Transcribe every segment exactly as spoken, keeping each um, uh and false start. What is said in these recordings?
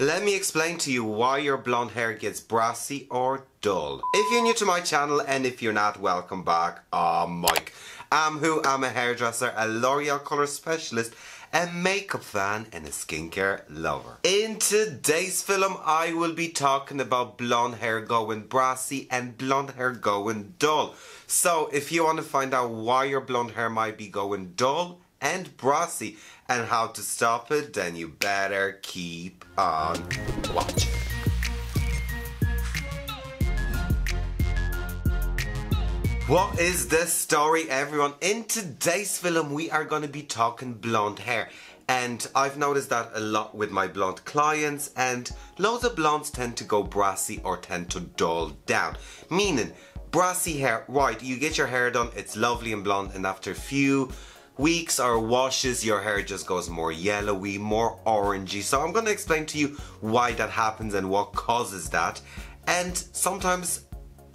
Let me explain to you why your blonde hair gets brassy or dull. If you're new to my channel, and if you're not, welcome back. I'm Mike. I'm who? I'm a hairdresser, a L'Oreal colour specialist, a makeup fan and a skincare lover. In today's film, I will be talking about blonde hair going brassy and blonde hair going dull. So if you want to find out why your blonde hair might be going dull and brassy and how to stop it, then you better keep on watching. What is the story, everyone? In today's film, we are going to be talking blonde hair. And I've noticed that a lot with my blonde clients, and loads of blondes tend to go brassy or tend to dull down. Meaning, brassy hair, right, you get your hair done, it's lovely and blonde, and after a few weeks or washes, your hair just goes more yellowy, more orangey. So I'm going to explain to you why that happens and what causes that. And sometimes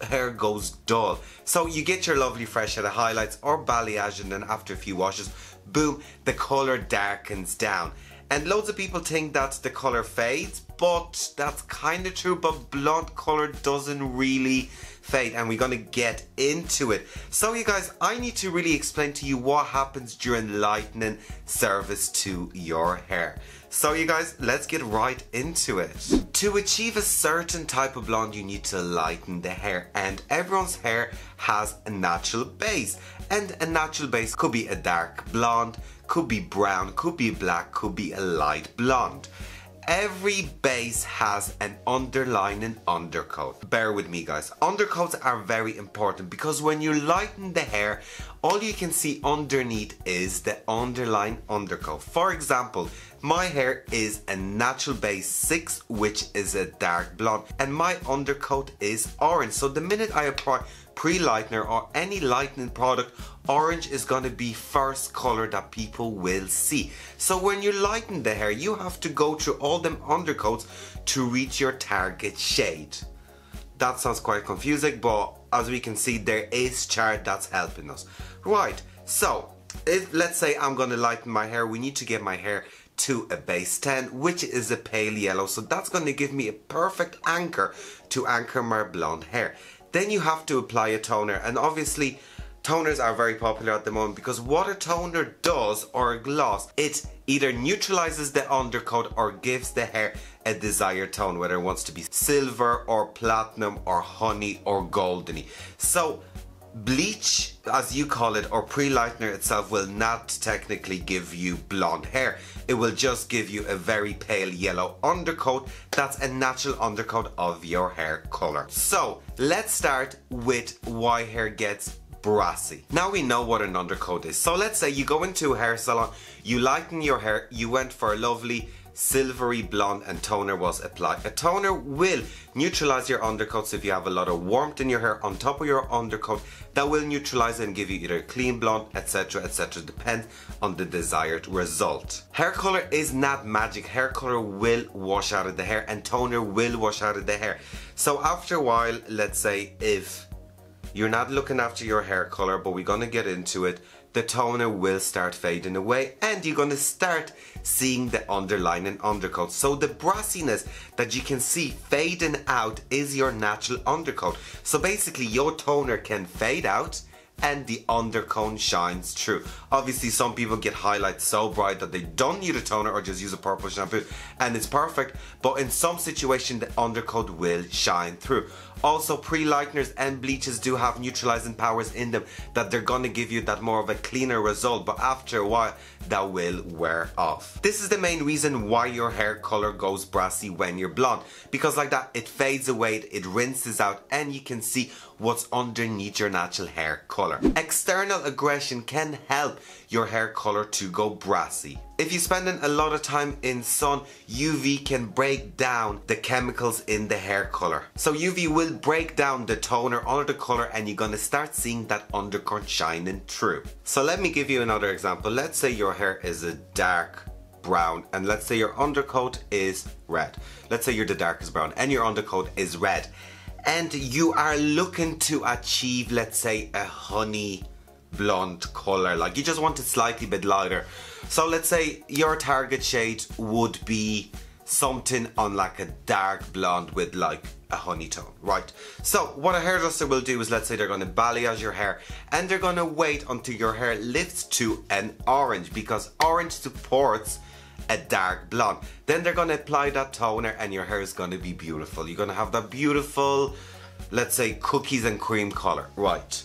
hair goes dull. So you get your lovely fresh head of highlights or balayage, and then after a few washes, boom, the colour darkens down. And loads of people think that the colour fades, but that's kind of true, but blonde colour doesn't really fade, and we're going to get into it. So you guys, I need to really explain to you what happens during lightening service to your hair. So you guys, let's get right into it. To achieve a certain type of blonde, you need to lighten the hair, and everyone's hair has a natural base. And a natural base could be a dark blonde, could be brown, could be black, could be a light blonde. Every base has an underlying undercoat. Bear with me, guys. Undercoats are very important because when you lighten the hair, all you can see underneath is the underlying undercoat. For example, my hair is a natural base six, which is a dark blonde, and my undercoat is orange. So the minute I apply pre-lightener or any lightening product, orange is going to be first color that people will see. So when you lighten the hair, you have to go through all them undercoats to reach your target shade. That sounds quite confusing, but as we can see, there is chart that's helping us. Right, so if let's say I'm going to lighten my hair, we need to get my hair to a base ten, which is a pale yellow. So that's going to give me a perfect anchor to anchor my blonde hair. Then you have to apply a toner, and obviously toners are very popular at the moment because what a toner does, or a gloss, it either neutralizes the undercoat or gives the hair a desired tone, whether it wants to be silver or platinum or honey or goldeny. So bleach, as you call it, or pre-lightener itself will not technically give you blonde hair. It will just give you a very pale yellow undercoat. That's a natural undercoat of your hair color. So let's start with why hair gets brassy. Now we know what an undercoat is. So let's say you go into a hair salon, you lighten your hair, you went for a lovely silvery blonde and toner was applied. A toner will neutralize your undercoat, so if you have a lot of warmth in your hair on top of your undercoat, that will neutralize and give you either a clean blonde, etc, etc, depends on the desired result. Hair color is not magic. Hair color will wash out of the hair, and toner will wash out of the hair. So after a while, let's say if you're not looking after your hair color, but we're going to get into it, the toner will start fading away and you're going to start seeing the underlying undercoat. So the brassiness that you can see fading out is your natural undercoat. So basically your toner can fade out and the undercoat shines through. Obviously some people get highlights so bright that they don't need a toner or just use a purple shampoo and it's perfect, but in some situations the undercoat will shine through. Also, pre-lighteners and bleaches do have neutralizing powers in them that they're going to give you that more of a cleaner result, but after a while that will wear off. This is the main reason why your hair color goes brassy when you're blonde, because like that it fades away, it rinses out, and you can see what's underneath your natural hair color. External aggression can help your hair color to go brassy. If you're spending a lot of time in sun, U V can break down the chemicals in the hair color. So U V will break down the toner or the color and you're gonna start seeing that undercoat shining through. So let me give you another example. Let's say your hair is a dark brown and let's say your undercoat is red. Let's say you're the darkest brown and your undercoat is red. And you are looking to achieve, let's say, a honey blonde color. Like you just want it slightly bit lighter. So let's say your target shade would be something on like a dark blonde with like a honey tone, right? So what a hairdresser will do is, let's say they're going to balayage your hair and they're going to wait until your hair lifts to an orange, because orange supports a dark blonde. Then they're going to apply that toner and your hair is going to be beautiful. You're going to have that beautiful, let's say, cookies and cream color, right?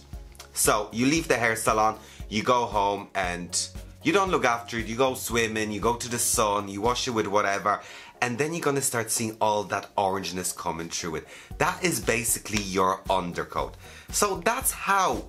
So you leave the hair salon, you go home and you don't look after it, you go swimming, you go to the sun, you wash it with whatever, and then you're gonna start seeing all that orangeness coming through it. That is basically your undercoat. So that's how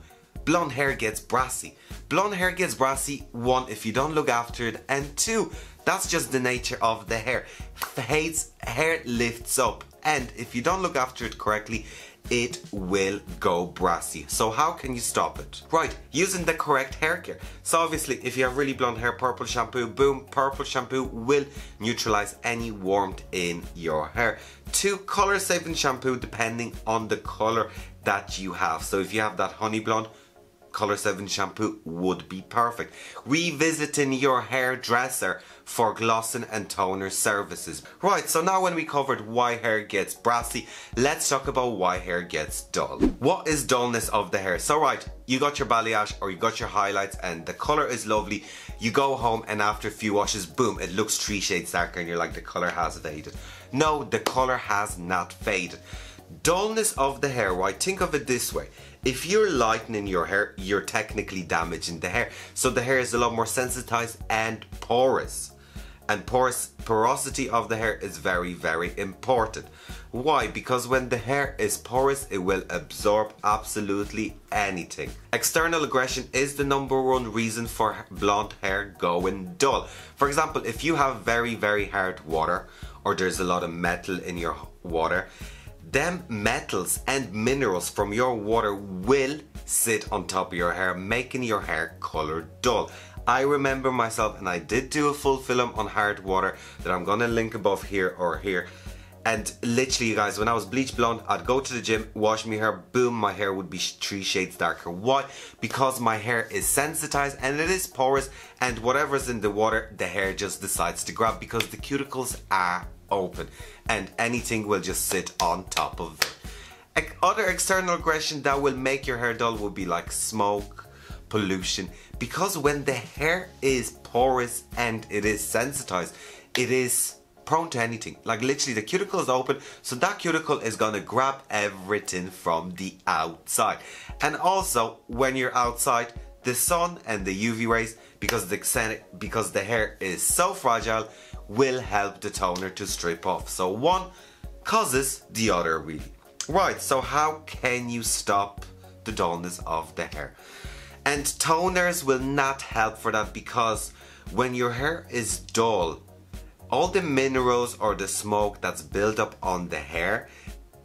blonde hair gets brassy. Blonde hair gets brassy, one, if you don't look after it, and two, that's just the nature of the hair. Fades, hair lifts up, and if you don't look after it correctly, it will go brassy. So how can you stop it? Right, using the correct hair care. So obviously, if you have really blonde hair, purple shampoo, boom, purple shampoo will neutralize any warmth in your hair. Two, color saving shampoo depending on the color that you have. So if you have that honey blonde, color saving shampoo would be perfect. Revisiting your hairdresser for glossing and toner services. Right, so now when we covered why hair gets brassy, let's talk about why hair gets dull. What is dullness of the hair? So right, you got your balayage or you got your highlights and the color is lovely. You go home and after a few washes, boom, it looks three shades darker and you're like, the color has faded. No, the color has not faded. Dullness of the hair, right? Think of it this way. If you're lightening your hair, you're technically damaging the hair. So the hair is a lot more sensitized and porous. And porous, porosity of the hair is very, very important. Why? Because when the hair is porous, it will absorb absolutely anything. External aggression is the number one reason for blonde hair going dull. For example, if you have very, very hard water, or there's a lot of metal in your water, them metals and minerals from your water will sit on top of your hair, making your hair color dull. I remember myself, and I did do a full film on hard water that I'm gonna link above here or here. And literally, you guys, when I was bleach blonde, I'd go to the gym, wash my hair, boom, my hair would be three shades darker. Why? Because my hair is sensitized and it is porous, and whatever's in the water, the hair just decides to grab because the cuticles are open and anything will just sit on top of it. Other external aggression that will make your hair dull will be like smoke, pollution, because when the hair is porous and it is sensitized, it is prone to anything. Like literally the cuticle is open, so that cuticle is gonna grab everything from the outside. And also when you're outside, the sun and the U V rays, because the, because the hair is so fragile, will help the toner to strip off. So one causes the other, really. Right, so how can you stop the dullness of the hair? And toners will not help for that, because when your hair is dull, all the minerals or the smoke that's built up on the hair,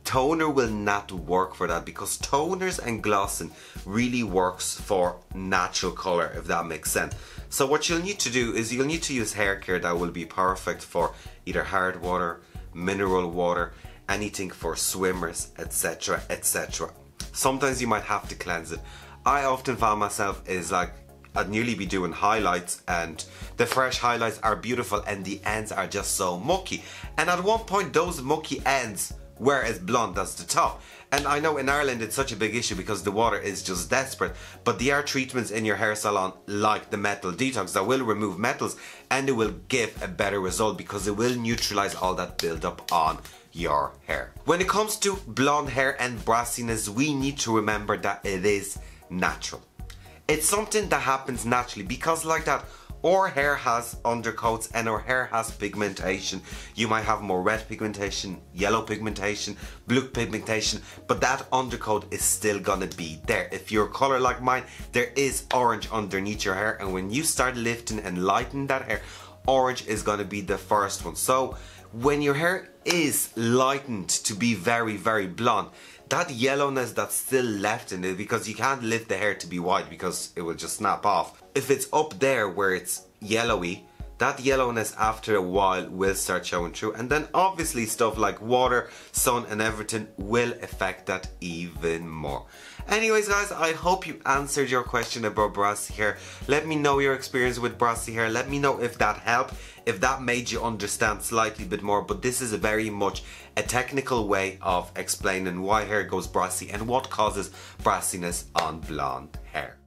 toner will not work for that, because toners and glossing really works for natural color, if that makes sense. So what you'll need to do is you'll need to use hair care that will be perfect for either hard water, mineral water, anything for swimmers, etc, et cetera. Sometimes you might have to cleanse it. I often found myself is like, I'd nearly be doing highlights and the fresh highlights are beautiful and the ends are just so mucky. And at one point those mucky ends, whereas blonde, that's the top. And I know in Ireland it's such a big issue because the water is just desperate, but there are treatments in your hair salon like the metal detox that will remove metals and it will give a better result because it will neutralize all that buildup on your hair. When it comes to blonde hair and brassiness, we need to remember that it is natural. It's something that happens naturally, because like that, our hair has undercoats and our hair has pigmentation. You might have more red pigmentation, yellow pigmentation, blue pigmentation, but that undercoat is still gonna be there. If you're a color like mine, there is orange underneath your hair, and when you start lifting and lightening that hair, orange is gonna be the first one. So when your hair is lightened to be very, very blonde, that yellowness that's still left in it, because you can't lift the hair to be white because it will just snap off. If it's up there where it's yellowy, that yellowness after a while will start showing through, and then obviously stuff like water, sun and everything will affect that even more. Anyways guys, I hope you answered your question about brassy hair. Let me know your experience with brassy hair. Let me know if that helped, if that made you understand slightly bit more, but this is very much a technical way of explaining why hair goes brassy and what causes brassiness on blonde hair.